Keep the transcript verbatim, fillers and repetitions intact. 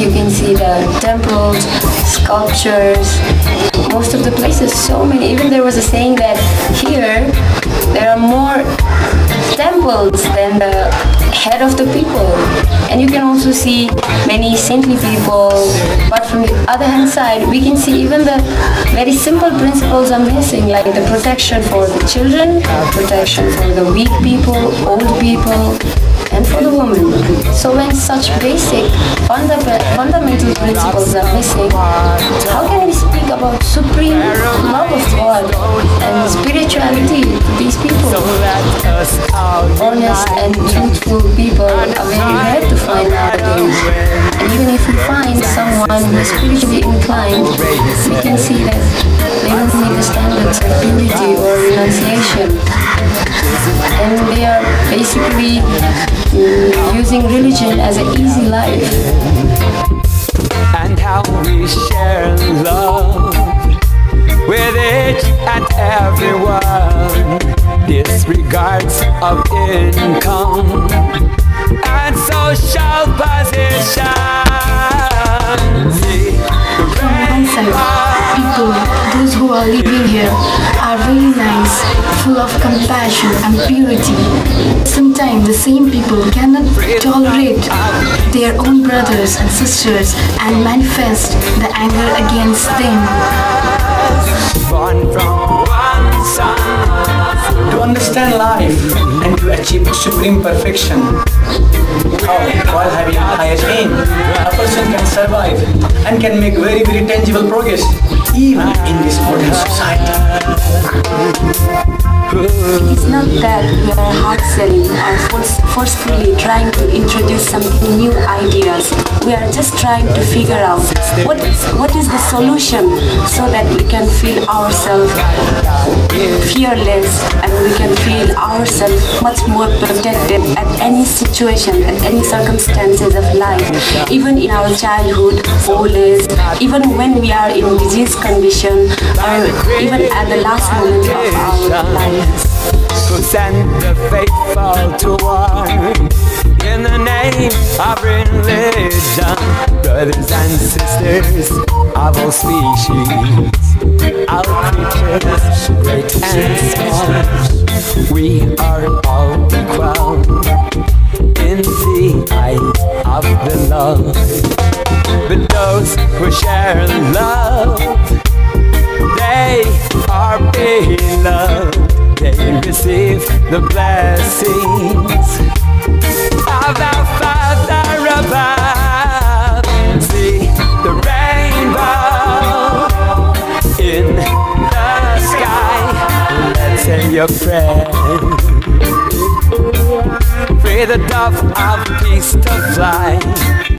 you can see the temples, sculptures, most of the places, so many. Even there was a saying that here there are more temples than the head of the people. And you can also see many saintly people, but from the other hand side we can see even the very simple principles are missing, like the protection for the children, protection for the weak people, old people, and for the woman. So when such basic funda fundamental principles are missing, how can we speak about supreme love of God and spirituality to these people? Honest and truthful people are very rare to find nowadays. And even if we find someone who is spiritually inclined, we can see that they don't meet the standards of purity or renunciation. And they are basically using religion as an easy life. And how we share love with each and everyone, disregards of income and social position. People, those who are living here, are very nice, full of compassion and purity. Sometimes the same people cannot tolerate their own brothers and sisters and manifest the anger against them. Born from one son. To understand life and to achieve supreme perfection, while having a higher aim, a person can survive and can make very very tangible progress even in this modern society. It's not that we are hard selling or force forcefully trying to introduce some new ideas. We are just trying to figure out what is, what is the solution, so that we can feel ourselves fearless and we can feel ourselves much more protected at any situation, at any circumstances of life, even in our childhood, old age, even when we are in disease condition, or even at the last moment of our life. So send the faithful to war in the name of religion. Brothers and sisters of all species, our creatures great and small, we are all equal in the eye of the love. But those who share love, they are beloved. They receive the blessings of our Father above. See the rainbow in the sky. Let's say your prayer. Pray the dove of peace to fly.